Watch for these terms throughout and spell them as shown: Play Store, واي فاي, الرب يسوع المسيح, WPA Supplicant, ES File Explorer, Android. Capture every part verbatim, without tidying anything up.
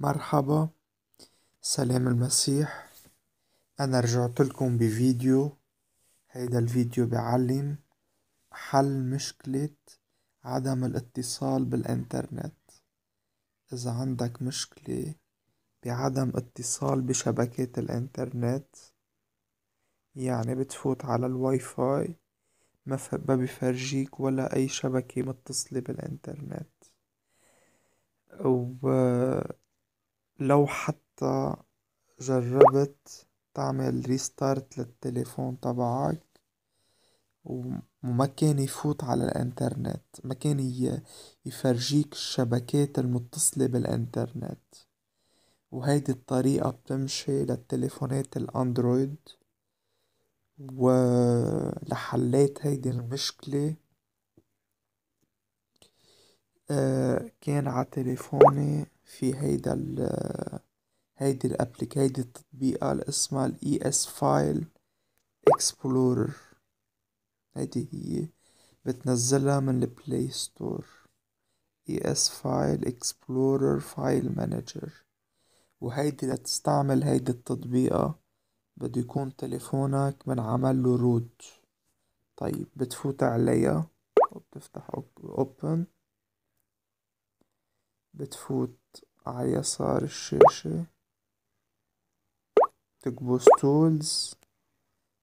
مرحبا، سلام المسيح. أنا رجعت لكم بفيديو. هيدا الفيديو بعلم حل مشكلة عدم الاتصال بالإنترنت. إذا عندك مشكلة بعدم اتصال بشبكات الإنترنت، يعني بتفوت على الواي فاي ما بفرجيك ولا أي شبكة متصلة بالإنترنت، ولو حتى جربت تعمل ريستارت للتليفون تبعك وما كان يفوت على الإنترنت، ما كان يفرجيك الشبكات المتصلة بالإنترنت. وهيدي الطريقة بتمشي للتليفونات الأندرويد. ولحليت هيدي المشكلة كان على تليفوني في هيدا ال هيدي الابليك هيدي التطبيقة اللي اسمها ال إي إس File Explorer. هيدي هي بتنزلها من البلاي ستور، إي إس File Explorer File Manager. وهيدي لتستعمل هيدي التطبيقة بده يكون تليفونك من عمله روت. طيب بتفوت عليها وبتفتح open، بتفوت على يسار الشاشة، تكبس تولز.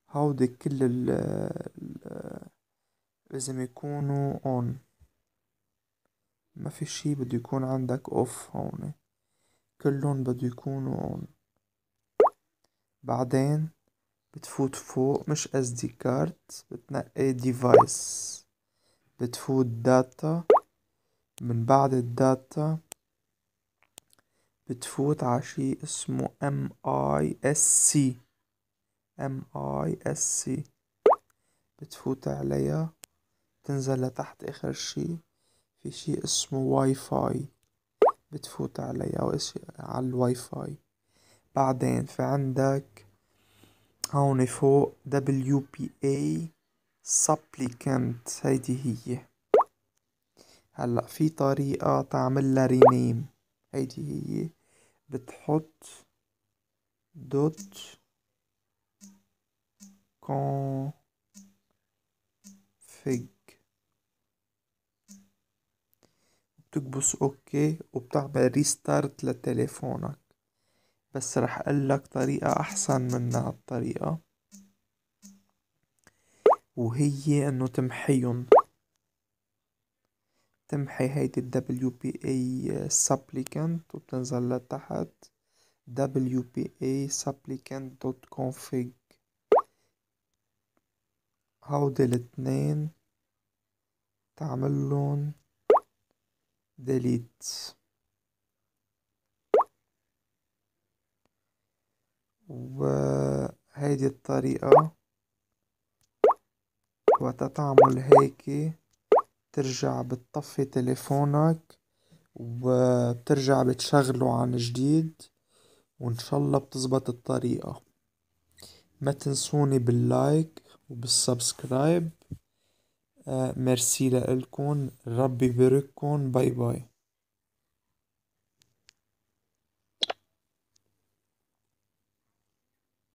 هودي كل ال لازم يكونوا اون، ما في شي بده يكون عندك اوف. هون كلهم بده يكونوا اون. بعدين بتفوت فوق، مش اس دي كارد، بتنقي ديفايس، بتفوت داتا. من بعد الداتا بتفوت على شي اسمه ماسك، ماسك بتفوت عليها، تنزل لتحت اخر شي في شي اسمه واي فاي، بتفوت عليها وإشي على الواي فاي. بعدين في عندك هون فوق دبليو بي إيه Supplicant. هيدي هي. هلا في طريقة تعملها رينيم. هيدي هي، بتحط دوت config، بتكبس اوكي وبتعمل ريستارت لتليفونك. بس رح اقلك طريقة احسن منها الطريقة، وهي انه تمحيهم. تمحي هيدي ال دبليو بي إيه Supplicant وبتنزل لتحت دبليو بي إيه Supplicant.config. هودي الاثنين تعملن delete، وهيدي الطريقة. وتتعمل هيك بترجع بتطفي تليفونك وبترجع بتشغله عن جديد، وان شاء الله بتزبط الطريقة. ما تنسوني باللايك وبالسبسكرايب. آه ميرسي لإلكن، ربي يباركن، باي باي.